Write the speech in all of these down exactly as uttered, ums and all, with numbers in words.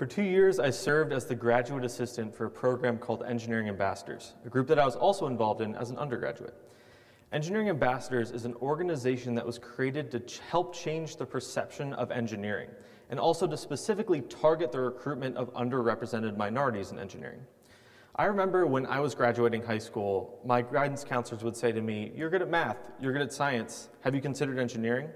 For two years, I served as the graduate assistant for a program called Engineering Ambassadors, a group that I was also involved in as an undergraduate. Engineering Ambassadors is an organization that was created to ch- help change the perception of engineering, and also to specifically target the recruitment of underrepresented minorities in engineering. I remember when I was graduating high school, my guidance counselors would say to me, "You're good at math, you're good at science, have you considered engineering?"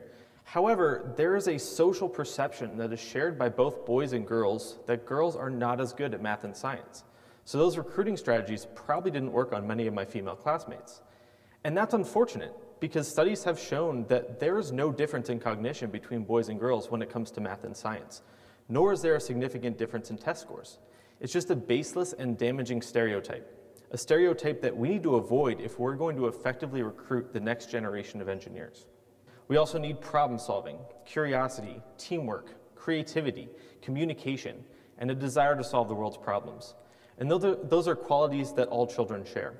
However, there is a social perception that is shared by both boys and girls that girls are not as good at math and science. So those recruiting strategies probably didn't work on many of my female classmates. And that's unfortunate, because studies have shown that there is no difference in cognition between boys and girls when it comes to math and science, nor is there a significant difference in test scores. It's just a baseless and damaging stereotype, a stereotype that we need to avoid if we're going to effectively recruit the next generation of engineers. We also need problem solving, curiosity, teamwork, creativity, communication, and a desire to solve the world's problems. And those are qualities that all children share.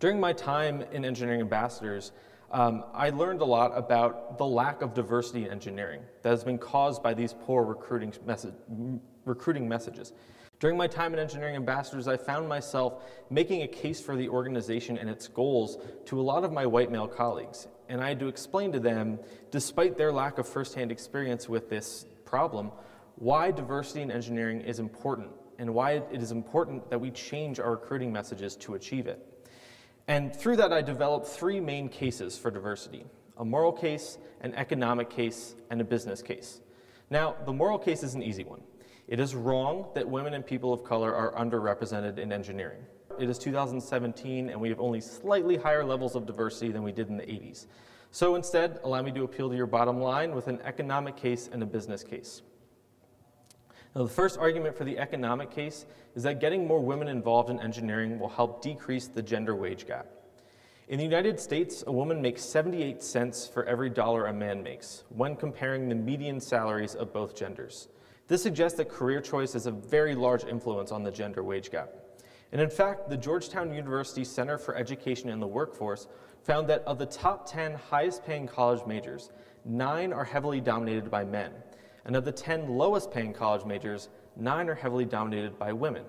During my time in Engineering Ambassadors, um, I learned a lot about the lack of diversity in engineering that has been caused by these poor recruiting, message, recruiting messages. During my time in Engineering Ambassadors, I found myself making a case for the organization and its goals to a lot of my white male colleagues. And I had to explain to them, despite their lack of firsthand experience with this problem, why diversity in engineering is important and why it is important that we change our recruiting messages to achieve it. And through that, I developed three main cases for diversity: a moral case, an economic case, and a business case. Now, the moral case is an easy one. It is wrong that women and people of color are underrepresented in engineering. It is two thousand seventeen, and we have only slightly higher levels of diversity than we did in the eighties. So instead, allow me to appeal to your bottom line with an economic case and a business case. Now, the first argument for the economic case is that getting more women involved in engineering will help decrease the gender wage gap. In the United States, a woman makes seventy-eight cents for every dollar a man makes when comparing the median salaries of both genders. This suggests that career choice has a very large influence on the gender wage gap. And in fact, the Georgetown University Center for Education in the Workforce found that of the top ten highest paying college majors, nine are heavily dominated by men. And of the ten lowest paying college majors, nine are heavily dominated by women.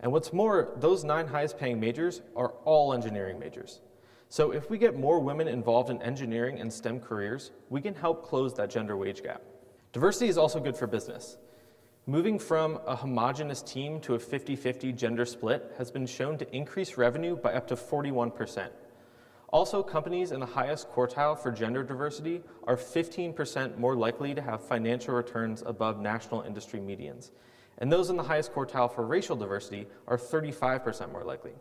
And what's more, those nine highest paying majors are all engineering majors. So if we get more women involved in engineering and STEM careers, we can help close that gender wage gap. Diversity is also good for business. Moving from a homogeneous team to a fifty fifty gender split has been shown to increase revenue by up to forty-one percent. Also, companies in the highest quartile for gender diversity are fifteen percent more likely to have financial returns above national industry medians. And those in the highest quartile for racial diversity are thirty-five percent more likely.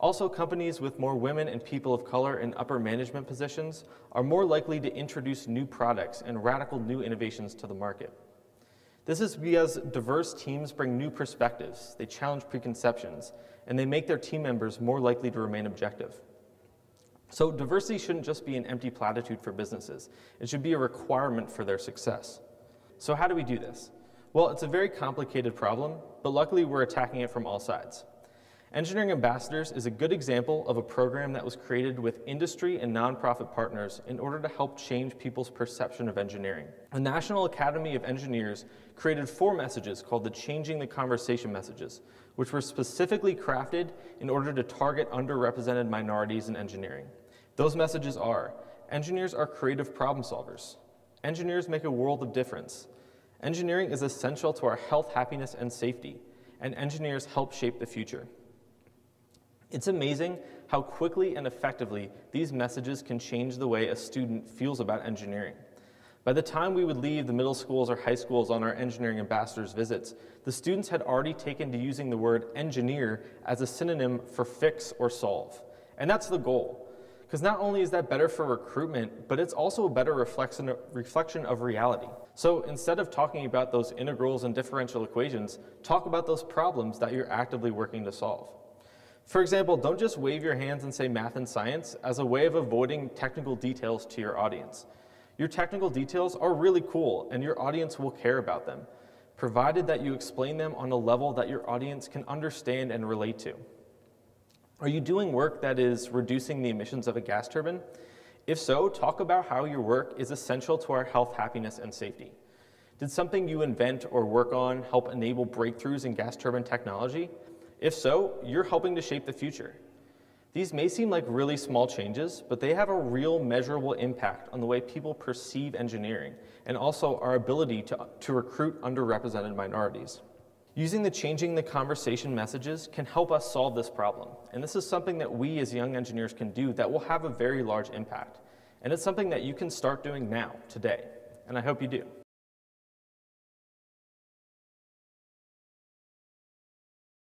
Also, companies with more women and people of color in upper management positions are more likely to introduce new products and radical new innovations to the market. This is because diverse teams bring new perspectives, they challenge preconceptions, and they make their team members more likely to remain objective. So diversity shouldn't just be an empty platitude for businesses. It should be a requirement for their success. So how do we do this? Well, it's a very complicated problem, but luckily we're attacking it from all sides. Engineering Ambassadors is a good example of a program that was created with industry and nonprofit partners in order to help change people's perception of engineering. The National Academy of Engineers created four messages called the Changing the Conversation messages, which were specifically crafted in order to target underrepresented minorities in engineering. Those messages are: engineers are creative problem solvers. Engineers make a world of difference. Engineering is essential to our health, happiness, and safety. And engineers help shape the future. It's amazing how quickly and effectively these messages can change the way a student feels about engineering. By the time we would leave the middle schools or high schools on our Engineering Ambassadors visits, the students had already taken to using the word engineer as a synonym for fix or solve. And that's the goal, because not only is that better for recruitment, but it's also a better reflection of, reflection of reality. So instead of talking about those integrals and differential equations, talk about those problems that you're actively working to solve. For example, don't just wave your hands and say math and science as a way of avoiding technical details to your audience. Your technical details are really cool, and your audience will care about them, provided that you explain them on a level that your audience can understand and relate to. Are you doing work that is reducing the emissions of a gas turbine? If so, talk about how your work is essential to our health, happiness, and safety. Did something you invent or work on help enable breakthroughs in gas turbine technology? If so, you're helping to shape the future. These may seem like really small changes, but they have a real measurable impact on the way people perceive engineering and also our ability to, to recruit underrepresented minorities. Using the Changing the Conversation messages can help us solve this problem. And this is something that we as young engineers can do that will have a very large impact. And it's something that you can start doing now, today. And I hope you do.